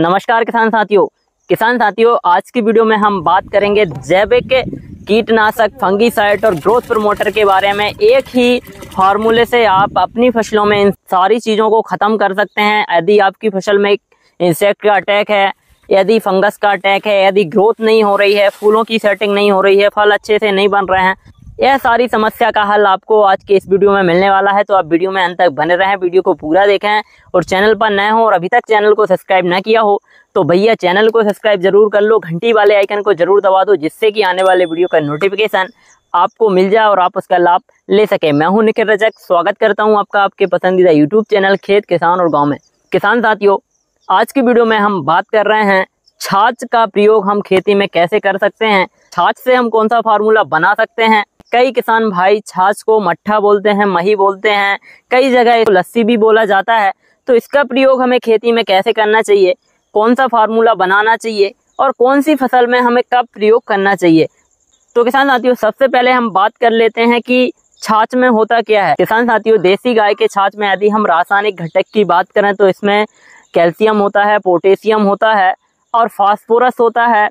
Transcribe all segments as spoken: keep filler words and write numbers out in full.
नमस्कार किसान साथियों किसान साथियों आज की वीडियो में हम बात करेंगे जैविक कीटनाशक, फंगीसाइड और ग्रोथ प्रमोटर के बारे में। एक ही फार्मूले से आप अपनी फसलों में इन सारी चीज़ों को ख़त्म कर सकते हैं। यदि आपकी फसल में इंसेक्ट का अटैक है, यदि फंगस का अटैक है, यदि ग्रोथ नहीं हो रही है, फूलों की सेटिंग नहीं हो रही है, फल अच्छे से नहीं बन रहे हैं, यह सारी समस्या का हल आपको आज के इस वीडियो में मिलने वाला है। तो आप वीडियो में अंत तक बने रहें, वीडियो को पूरा देखें और चैनल पर नए हो और अभी तक चैनल को सब्सक्राइब ना किया हो तो भैया चैनल को सब्सक्राइब जरूर कर लो, घंटी वाले आइकन को जरूर दबा दो जिससे कि आने वाले वीडियो का नोटिफिकेशन आपको मिल जाए और आप उसका लाभ ले सकें। मैं हूँ निखिल रजक, स्वागत करता हूँ आपका आपके पसंदीदा यूट्यूब चैनल खेत किसान और गाँव में। किसान साथियों, आज की वीडियो में हम बात कर रहे हैं छाछ का प्रयोग हम खेती में कैसे कर सकते हैं, छाछ से हम कौन सा फार्मूला बना सकते हैं। कई किसान भाई छाछ को मट्ठा बोलते हैं, मही बोलते हैं, कई जगह लस्सी भी बोला जाता है। तो इसका प्रयोग हमें खेती में कैसे करना चाहिए, कौन सा फार्मूला बनाना चाहिए और कौन सी फसल में हमें कब प्रयोग करना चाहिए। तो किसान साथियों, सबसे पहले हम बात कर लेते हैं कि छाछ में होता क्या है। किसान साथियों, देसी गाय के छाछ में यदि हम रासायनिक घटक की बात करें तो इसमें कैल्शियम होता है, पोटेशियम होता है और फास्फोरस होता है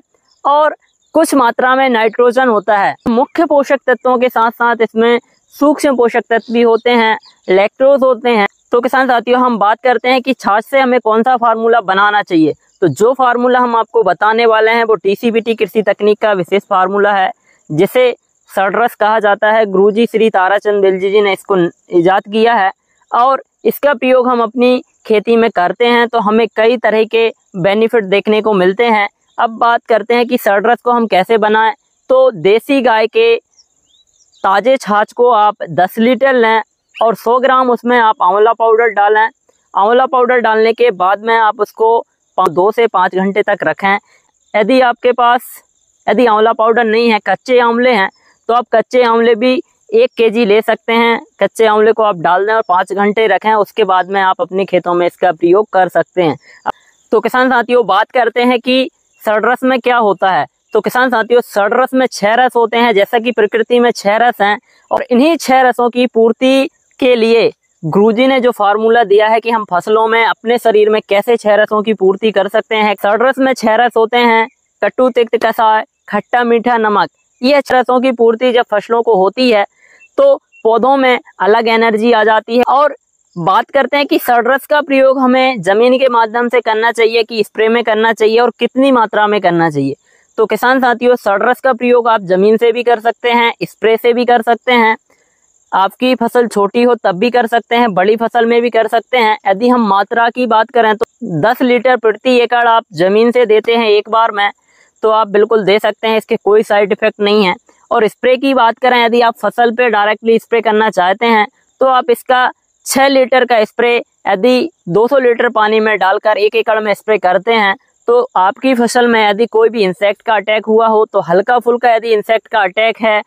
और कुछ मात्रा में नाइट्रोजन होता है। मुख्य पोषक तत्वों के साथ साथ इसमें सूक्ष्म पोषक तत्व भी होते हैं, लैक्टोज होते हैं। तो किसान साथियों, हम बात करते हैं कि छाछ से हमें कौन सा फार्मूला बनाना चाहिए। तो जो फार्मूला हम आपको बताने वाले हैं वो टीसीबीटी कृषि तकनीक का विशेष फार्मूला है जिसे षड्रस कहा जाता है। गुरुजी श्री ताराचंद बेलजी जी ने इसको ईजाद किया है और इसका प्रयोग हम अपनी खेती में करते हैं तो हमें कई तरह के बेनिफिट देखने को मिलते हैं। अब बात करते हैं कि षड्रस को हम कैसे बनाएं। तो देसी गाय के ताज़े छाछ को आप दस लीटर लें और सौ ग्राम उसमें आप आंवला पाउडर डालें। आंवला पाउडर डालने के बाद में आप उसको दो से पाँच घंटे तक रखें। यदि आपके पास यदि आंवला पाउडर नहीं है, कच्चे आंवले हैं, तो आप कच्चे आंवले भी एक केजी ले सकते हैं। कच्चे आंवले को आप डाल दें और पाँच घंटे रखें, उसके बाद में आप अपने खेतों में इसका प्रयोग कर सकते हैं। तो किसान साथियों, बात करते हैं कि षड्रस में क्या होता है। तो किसान साथियों, षड्रस में छह रस होते हैं, जैसा कि प्रकृति में छह रस हैं और इन्हीं छह रसों की पूर्ति के लिए गुरुजी ने जो फार्मूला दिया है कि हम फसलों में अपने शरीर में कैसे छह रसों की पूर्ति कर सकते हैं। षड्रस में छह रस होते हैं, कट्टू, तिक्त, कसाय, खट्टा, मीठा, नमक। ये छह रसों की पूर्ति जब फसलों को होती है तो पौधों में अलग एनर्जी आ जाती है। और बात करते हैं कि षड्रस का प्रयोग हमें जमीन के माध्यम से करना चाहिए कि स्प्रे में करना चाहिए और कितनी मात्रा में करना चाहिए। तो किसान साथियों, षड्रस का प्रयोग आप जमीन से भी कर सकते हैं, स्प्रे से भी कर सकते हैं, आपकी फसल छोटी हो तब भी कर सकते हैं, बड़ी फसल में भी कर सकते हैं। यदि हम मात्रा की बात करें तो दस लीटर प्रति एकड़ आप जमीन से देते हैं एक बार में, तो आप बिल्कुल दे सकते हैं, इसके कोई साइड इफेक्ट नहीं है। और स्प्रे की बात करें, यदि आप फसल पर डायरेक्टली स्प्रे करना चाहते हैं तो आप इसका छह लीटर का स्प्रे यदि दो सौ लीटर पानी में डालकर एक एकड़ में स्प्रे करते हैं तो आपकी फसल में यदि कोई भी इंसेक्ट का अटैक हुआ हो, तो हल्का फुल्का यदि इंसेक्ट का अटैक है,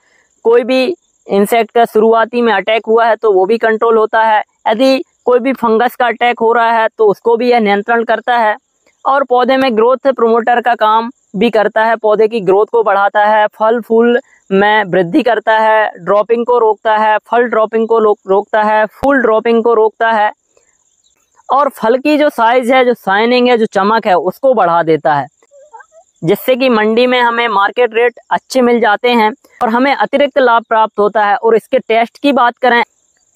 कोई भी इंसेक्ट का शुरुआती में अटैक हुआ है तो वो भी कंट्रोल होता है। यदि कोई भी फंगस का अटैक हो रहा है तो उसको भी यह नियंत्रण करता है और पौधे में ग्रोथ प्रोमोटर का काम भी करता है, पौधे की ग्रोथ को बढ़ाता है, फल फूल में वृद्धि करता है, ड्रॉपिंग को रोकता है, फल ड्रॉपिंग को रोकता है, फूल ड्रॉपिंग को रोकता है और फल की जो साइज है, जो शाइनिंग है, जो चमक है, उसको बढ़ा देता है, जिससे कि मंडी में हमें मार्केट रेट अच्छे मिल जाते हैं और हमें अतिरिक्त लाभ प्राप्त होता है। और इसके टेस्ट की बात करें,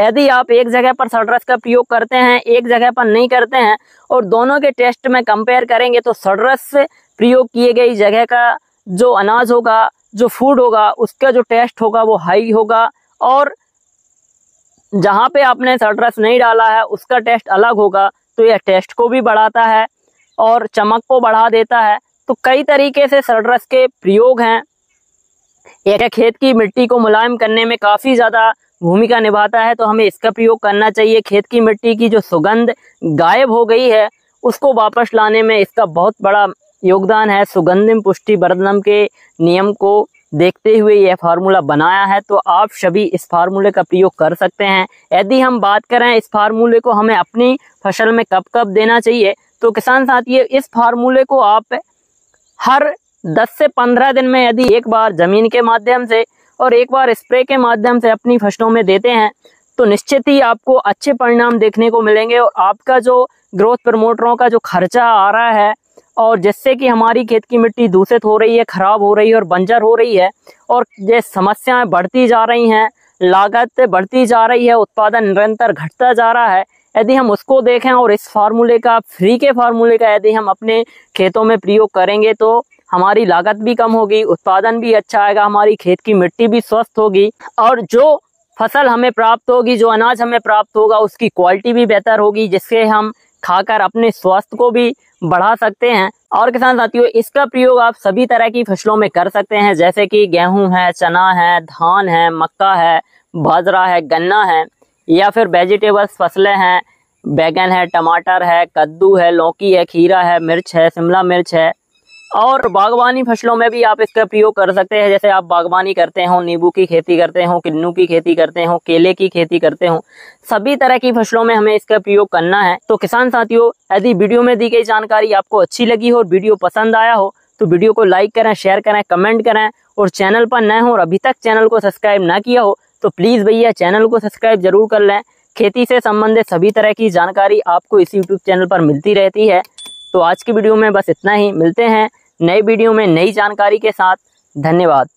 यदि आप एक जगह पर षड्रस का प्रयोग करते हैं, एक जगह पर नहीं करते हैं और दोनों के टेस्ट में कंपेयर करेंगे तो षड्रस प्रयोग किए गई जगह का जो अनाज होगा, जो फूड होगा, उसका जो टेस्ट होगा वो हाई होगा और जहाँ पे आपने षड्रस नहीं डाला है उसका टेस्ट अलग होगा। तो यह टेस्ट को भी बढ़ाता है और चमक को बढ़ा देता है। तो कई तरीके से षड्रस के प्रयोग हैं। यह खेत की मिट्टी को मुलायम करने में काफ़ी ज़्यादा भूमिका निभाता है, तो हमें इसका प्रयोग करना चाहिए। खेत की मिट्टी की जो सुगंध गायब हो गई है उसको वापस लाने में इसका बहुत बड़ा योगदान है। सुगंधिम पुष्टि वर्धनम के नियम को देखते हुए यह फार्मूला बनाया है, तो आप सभी इस फार्मूले का प्रयोग कर सकते हैं। यदि हम बात करें इस फार्मूले को हमें अपनी फसल में कब कब देना चाहिए, तो किसान साथियों, इस फार्मूले को आप हर दस से पंद्रह दिन में यदि एक बार जमीन के माध्यम से और एक बार स्प्रे के माध्यम से अपनी फसलों में देते हैं तो निश्चित ही आपको अच्छे परिणाम देखने को मिलेंगे और आपका जो ग्रोथ प्रमोटरों का जो खर्चा आ रहा है और जिससे कि हमारी खेत की मिट्टी दूषित हो रही है, खराब हो रही है और बंजर हो रही है, और ये समस्याएं बढ़ती जा रही हैं, लागत बढ़ती जा रही है, उत्पादन निरंतर घटता जा रहा है। यदि हम उसको देखें और इस फार्मूले का, फ्री के फार्मूले का यदि हम अपने खेतों में प्रयोग करेंगे तो हमारी लागत भी कम होगी, उत्पादन भी अच्छा आएगा, हमारी खेत की मिट्टी भी स्वस्थ होगी, और जो फसल हमें प्राप्त होगी, जो अनाज हमें प्राप्त होगा, उसकी क्वालिटी भी बेहतर होगी, जिससे हम खाकर अपने स्वास्थ्य को भी बढ़ा सकते हैं। और किसान साथियों, इसका प्रयोग आप सभी तरह की फसलों में कर सकते हैं, जैसे कि गेहूं है, चना है, धान है, मक्का है, बाजरा है, गन्ना है, या फिर वेजिटेबल्स फसलें हैं, बैगन है, टमाटर है, कद्दू है, लौकी है, खीरा है, मिर्च है, शिमला मिर्च है। और बागवानी फसलों में भी आप इसका प्रयोग कर सकते हैं, जैसे आप बागवानी करते हो, नींबू की खेती करते हो, किन्नू की खेती करते हो, केले की खेती करते हो, सभी तरह की फसलों में हमें इसका प्रयोग करना है। तो किसान साथियों, यदि वीडियो में दी गई जानकारी आपको अच्छी लगी हो और वीडियो पसंद आया हो तो वीडियो को लाइक करें, शेयर करें, कमेंट करें, और चैनल पर नए हो और अभी तक चैनल को सब्सक्राइब ना किया हो तो प्लीज़ भैया चैनल को सब्सक्राइब जरूर कर लें। खेती से संबंधित सभी तरह की जानकारी आपको इस यूट्यूब चैनल पर मिलती रहती है। तो आज की वीडियो में बस इतना ही, मिलते हैं नई वीडियो में नई जानकारी के साथ। धन्यवाद।